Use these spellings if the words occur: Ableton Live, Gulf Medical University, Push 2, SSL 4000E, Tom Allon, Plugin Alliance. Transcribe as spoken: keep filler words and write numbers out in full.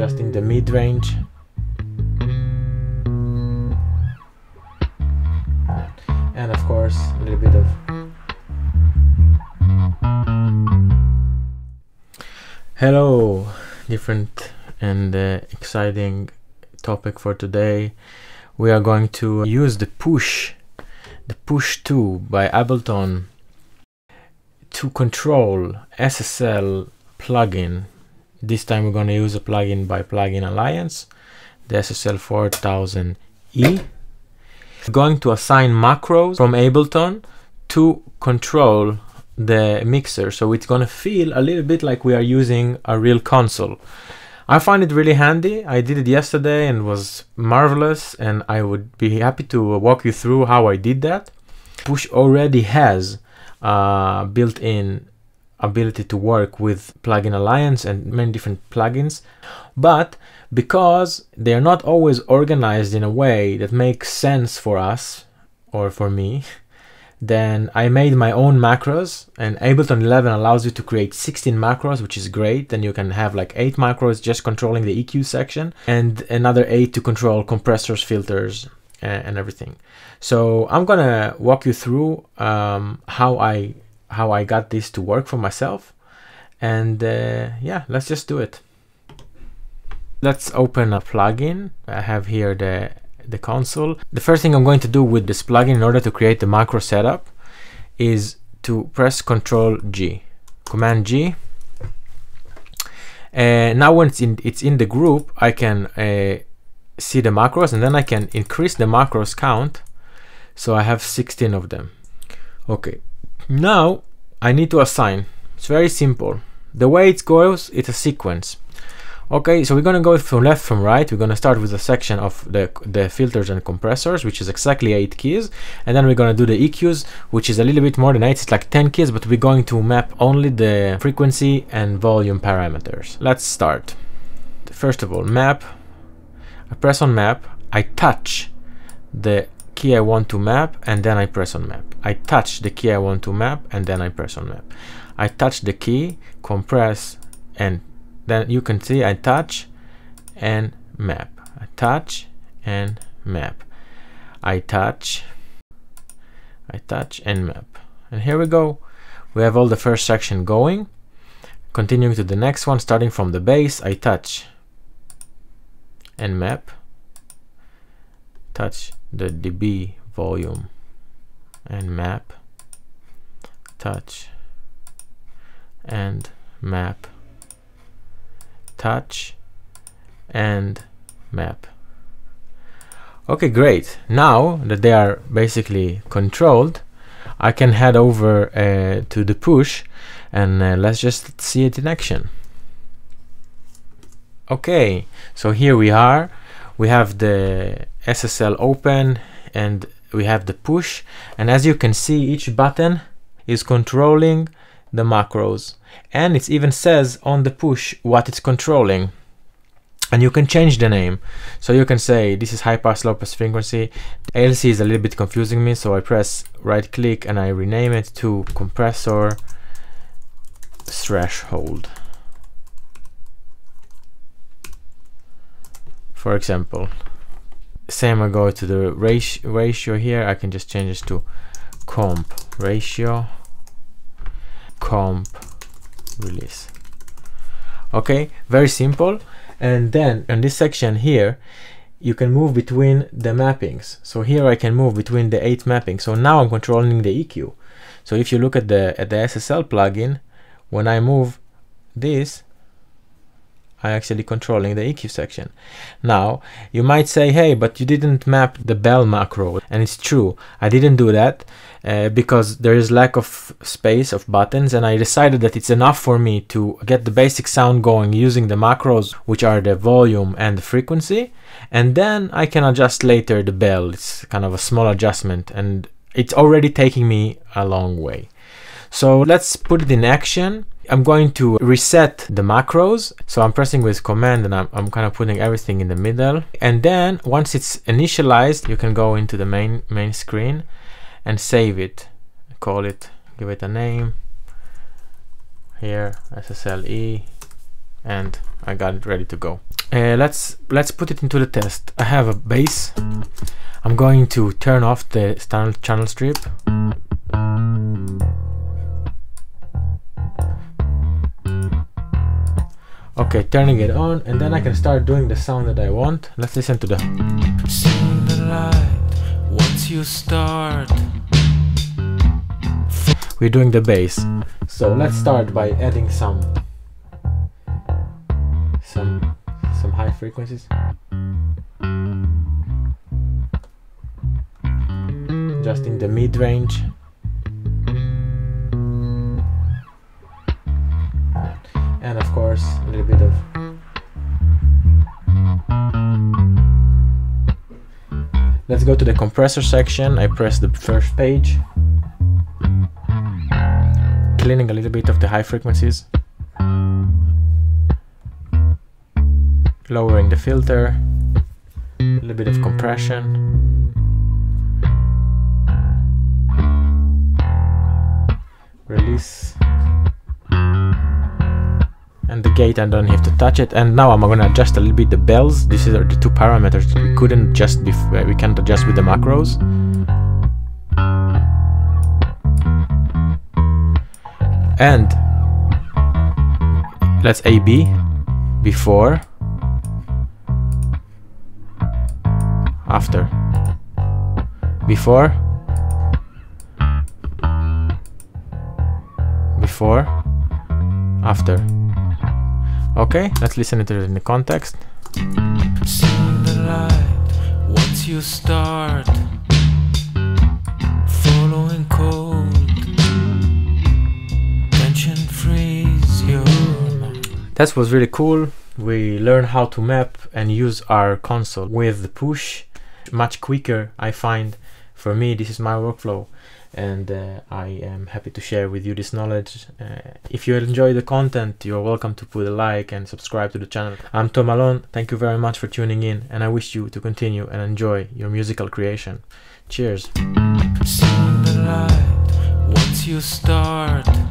adjusting the mid-range. And of course, a little bit of... Hello! Different and uh, exciting topic for today. We are going to use the push, the Push two by Ableton to control S S L plugin. This time we're going to use a plugin by Plugin Alliance, the S S L four thousand E. We're going to assign macros from Ableton to control the mixer, so it's going to feel a little bit like we are using a real console. I find it really handy. I did it yesterday and was marvelous, and I would be happy to walk you through how I did that. Push already has uh, built-in ability to work with Plugin Alliance and many different plugins, but because they are not always organized in a way that makes sense for us or for me, then I made my own macros, and Ableton eleven allows you to create sixteen macros, which is great. Then you can have like eight macros just controlling the E Q section and another eight to control compressors, filters, and everything. So I'm gonna walk you through um, how I how I got this to work for myself, and uh, yeah, let's just do it. Let's open a plugin. I have here the the console. The first thing I'm going to do with this plugin in order to create the macro setup is to press Control G, Command G. And now once in, it's in the group, I can uh, see the macros, and then I can increase the macros count, so I have sixteen of them. Okay, now I need to assign. It's very simple. The way it goes, it's a sequence. Okay, so we're gonna go from left from right. We're gonna start with a section of the, the filters and compressors, which is exactly eight keys, and then we're gonna do the E Qs, which is a little bit more than eight, it's like ten keys, but we're going to map only the frequency and volume parameters. Let's start. First of all, map. I press on map, I touch the key I want to map, and then I press on map. I touch the key I want to map, and then I press on map. I touch the key, compress, and then you can see I touch and map, I touch and map, I touch, I touch and map. And here we go. We have all the first section going, continuing to the next one, starting from the bass. I touch and map, touch the dB volume and map, touch and map, touch and map. Okay, great. Now that they are basically controlled, I can head over uh, to the push, and uh, let's just see it in action. Okay, so here we are. We have the S S L open and we have the push, and as you can see, each button is controlling the macros, and it even says on the push what it's controlling, and you can change the name. So you can say this is high pass, low pass frequency. A L C is a little bit confusing me, so I press right click and I rename it to compressor threshold, for example. Same, I go to the ratio, ratio here. I can just change this to comp ratio, comp release. Okay, very simple. And then in this section here, you can move between the mappings. So here I can move between the eight mappings. So now I'm controlling the E Q. So if you look at the at the S S L plugin, when I move this, I'm actually controlling the E Q section. Now you might say, hey, but you didn't map the bell macro, and it's true, I didn't do that uh, because there is lack of space of buttons, and I decided that it's enough for me to get the basic sound going using the macros, which are the volume and the frequency, and then I can adjust later the bell. It's kind of a small adjustment, and it's already taking me a long way. So let's put it in action. I'm going to reset the macros, so I'm pressing with command, and I'm, I'm kind of putting everything in the middle, and then once it's initialized, you can go into the main main screen and save it, call it, give it a name here, S S L E, and I got it ready to go. uh, let's let's put it into the test. I have a bass. I'm going to turn off the standard channel strip. Okay, turning it on, and then I can start doing the sound that I want. Let's listen to the. See the light once you start. We're doing the bass, so let's start by adding some some some high frequencies. Adjusting the mid range. And of course, a little bit of let's go to the compressor section. I press the first page, cleaning a little bit of the high frequencies, lowering the filter, a little bit of compression. Release. And the gate, I don't have to touch it. And now I'm gonna adjust a little bit the bells. These are the two parameters that we couldn't adjust before. We can't adjust with the macros. And let's A B before, after, before, before, after. Okay, let's listen to it in the context. See the light once you start following cold tension freeze your mind. That was really cool. We learned how to map and use our console with the push much quicker, I find. For me, this is my workflow, and uh, I am happy to share with you this knowledge. Uh, if you enjoy the content, you're welcome to put a like and subscribe to the channel. I'm Tom Allon. Thank you very much for tuning in, and I wish you to continue and enjoy your musical creation. Cheers. See the light once you start.